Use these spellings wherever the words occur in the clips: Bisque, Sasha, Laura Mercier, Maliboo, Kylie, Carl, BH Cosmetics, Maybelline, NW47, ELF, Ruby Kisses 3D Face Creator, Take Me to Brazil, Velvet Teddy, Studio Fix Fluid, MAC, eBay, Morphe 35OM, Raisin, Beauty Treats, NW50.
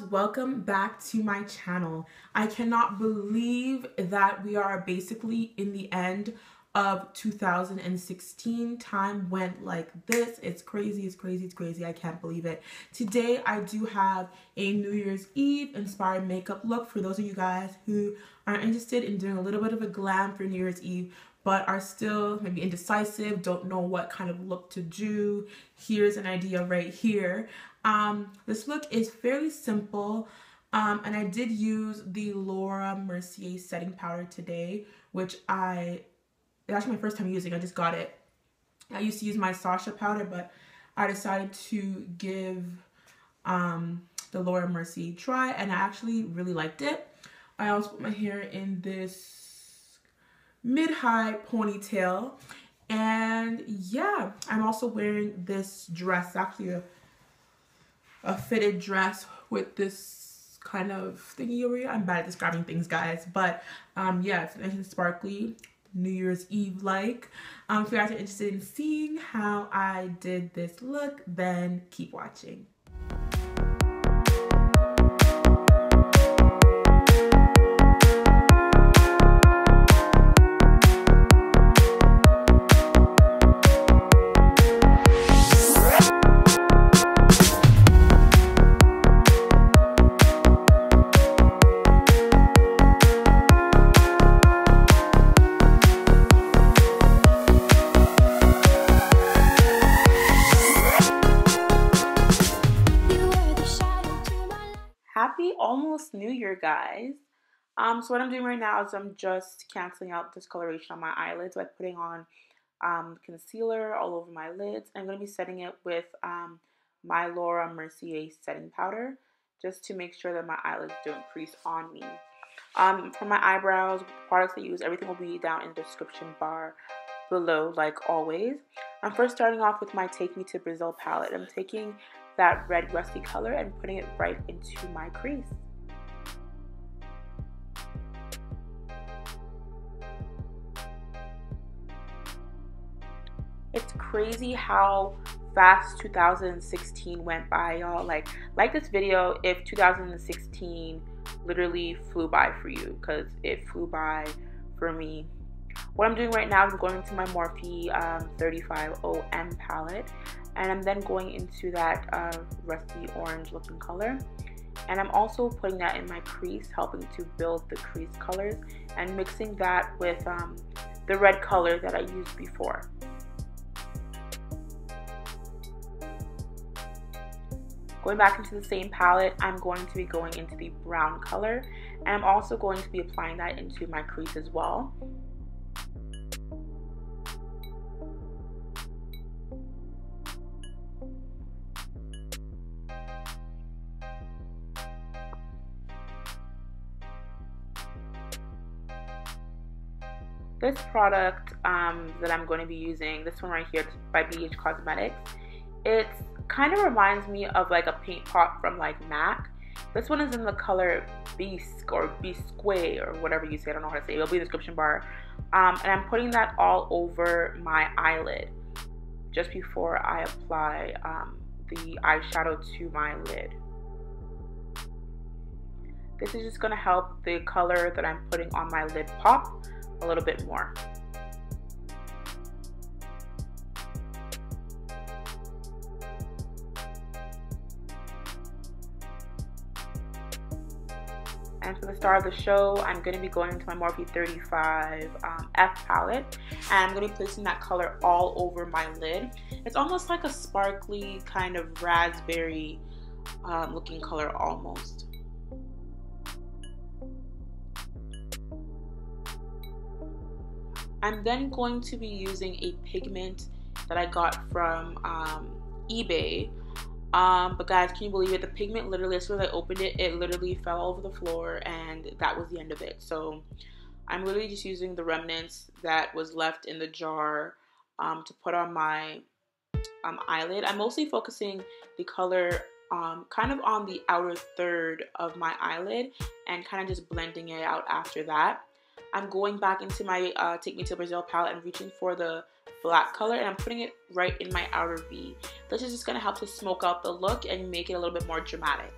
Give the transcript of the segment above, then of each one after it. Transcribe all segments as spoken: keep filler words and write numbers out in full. loves, welcome back to my channel. I cannot believe that we are basically in the end of two thousand sixteen. Time went like this. It's crazy, it's crazy, it's crazy. I can't believe it. Today I do have a New Year's Eve inspired makeup look for those of you guys who are interested in doing a little bit of a glam for New Year's Eve, but are still maybe indecisive, don't know what kind of look to do. Here's an idea right here. Um, this look is fairly simple, um, and I did use the Laura Mercier setting powder today, which I It's actually my first time using. I just got it. I used to use my Sasha powder, but I decided to give um, the Laura Mercier a try, and I actually really liked it. I also put my hair in this mid-high ponytail, and yeah, I'm also wearing this dress. It's actually a, a fitted dress with this kind of thingy over here. I'm bad at describing things, guys, but um, yeah, it's nice and sparkly. New Year's Eve like. Um, if you guys are interested in seeing how I did this look, then keep watching. Almost New Year, guys. Um, so what I'm doing right now is I'm just canceling out discoloration on my eyelids by putting on um, concealer all over my lids. I'm going to be setting it with um, my Laura Mercier setting powder just to make sure that my eyelids don't crease on me. Um, for my eyebrows, products I use, everything will be down in the description bar below, like always. I'm first starting off with my Take Me to Brazil palette. I'm taking that red rusty color and putting it right into my crease. It's crazy how fast two thousand sixteen went by, y'all. Like, like this video if two thousand sixteen literally flew by for you, because it flew by for me. What I'm doing right now is I'm going into my Morphe um, thirty-five O M palette, and I'm then going into that uh, rusty orange looking color, and I'm also putting that in my crease, helping to build the crease colors, and mixing that with um, the red color that I used before. Going back into the same palette, I'm going to be going into the brown color, and I'm also going to be applying that into my crease as well. This product um, that I'm going to be using, this one right here by B H Cosmetics, it kind of reminds me of like a paint pot from like MAC. This one is in the color Bisque or Bisque or whatever you say, I don't know how to say it. It'll be in the description bar. Um, and I'm putting that all over my eyelid just before I apply um, the eyeshadow to my lid. This is just going to help the color that I'm putting on my lid pop a little bit more. And for the star of the show, I'm going to be going into my Morphe thirty-five F um, palette, and I'm going to be placing that color all over my lid. It's almost like a sparkly kind of raspberry um, looking color almost. I'm then going to be using a pigment that I got from um, eBay. Um, but guys, can you believe it? The pigment literally, as soon as I opened it, it literally fell all over the floor, and that was the end of it. So I'm literally just using the remnants that was left in the jar um, to put on my um, eyelid. I'm mostly focusing the color um, kind of on the outer third of my eyelid and kind of just blending it out after that. I'm going back into my uh, Take Me to Brazil palette and reaching for the black color, and I'm putting it right in my outer V. This is just going to help to smoke out the look and make it a little bit more dramatic.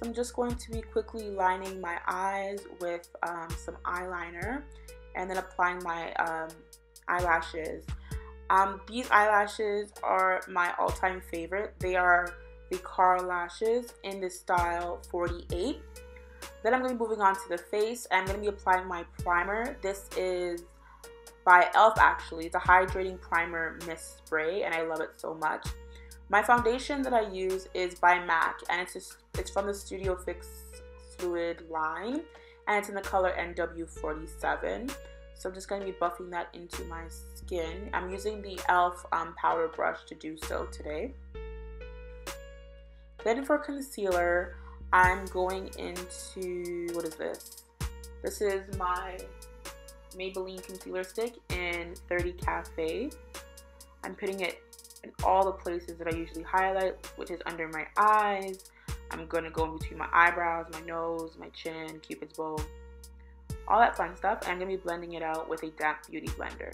So I'm just going to be quickly lining my eyes with um, some eyeliner and then applying my um, eyelashes. Um, these eyelashes are my all-time favorite. They are the Carl lashes in the style forty-eight. Then I'm going to be moving on to the face. I'm going to be applying my primer. This is by E L F actually. It's a hydrating primer mist spray and I love it so much. My foundation that I use is by MAC and it's just, it's from the Studio Fix Fluid line and it's in the color N W forty-seven. So I'm just going to be buffing that into my skin. I'm using the E L F um, powder brush to do so today. Then for concealer, I'm going into, what is this? This is my Maybelline concealer stick in thirty Cafe. I'm putting it in all the places that I usually highlight, which is under my eyes. I'm going to go in between my eyebrows, my nose, my chin, Cupid's bow, all that fun stuff. And I'm going to be blending it out with a damp beauty blender.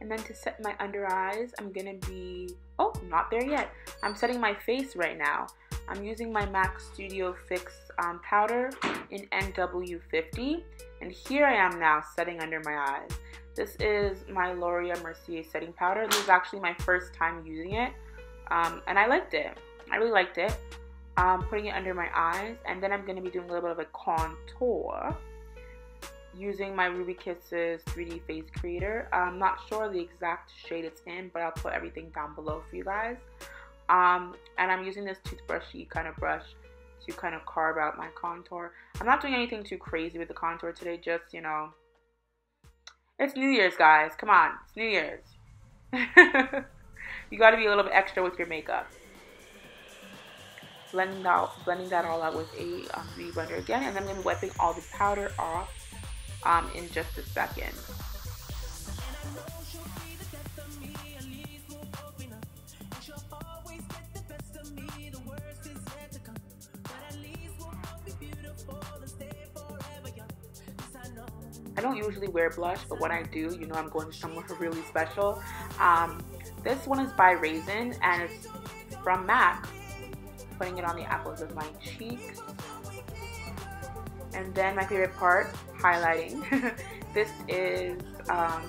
And then to set my under eyes, I'm gonna be, oh, not there yet. I'm setting my face right now. I'm using my MAC Studio Fix um, powder in N W fifty. And here I am now setting under my eyes. This is my Laura Mercier setting powder. This is actually my first time using it. Um, and I liked it. I really liked it. I'm putting it under my eyes. And then I'm gonna be doing a little bit of a contour, using my Ruby Kisses three D Face Creator. I'm not sure the exact shade it's in, but I'll put everything down below for you guys. Um, and I'm using this toothbrushy kind of brush to kind of carve out my contour. I'm not doing anything too crazy with the contour today, just, you know, it's New Year's, guys. Come on, it's New Year's. You gotta be a little bit extra with your makeup. Blending that, blending that all out with a um, beauty blender again, and then I'm gonna be wiping all the powder off Um, in just a second. I don't usually wear blush, but when I do, you know I'm going somewhere really special. Um, this one is by Raisin and it's from MAC. Putting it on the apples of my cheeks. And then my favorite part, highlighting. This is, um,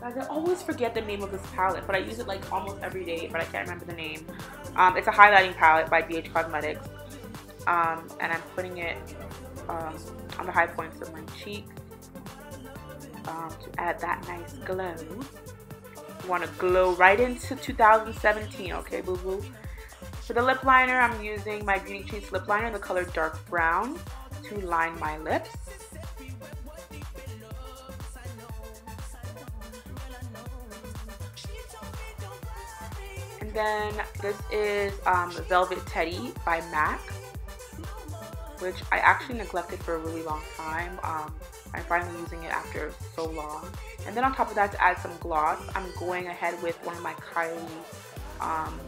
guys, I always forget the name of this palette, but I use it like almost every day, but I can't remember the name. Um, it's a highlighting palette by B H Cosmetics. Um, and I'm putting it um, on the high points of my cheek um, to add that nice glow. You want to glow right into two thousand seventeen, okay, boo-boo? For the lip liner, I'm using my Beauty Treats lip liner in the color dark brown to line my lips. And then this is um, Velvet Teddy by MAC, which I actually neglected for a really long time. Um, I'm finally using it after so long. And then on top of that, to add some gloss, I'm going ahead with one of my Kylie um,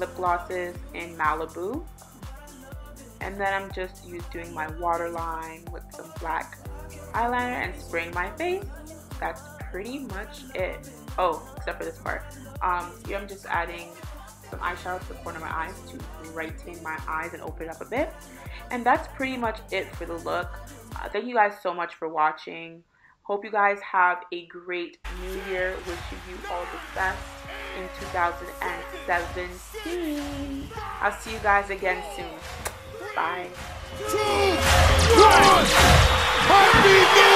lip glosses in Maliboo, and then I'm just doing my waterline with some black eyeliner and spraying my face. That's pretty much it. Oh, except for this part. Um, here I'm just adding some eyeshadow to the corner of my eyes to brighten my eyes and open it up a bit. And that's pretty much it for the look. Uh, thank you guys so much for watching. Hope you guys have a great new year. Wishing you all the best in two thousand seventeen. I'll see you guys again soon. Bye. Two, one. Happy New Year!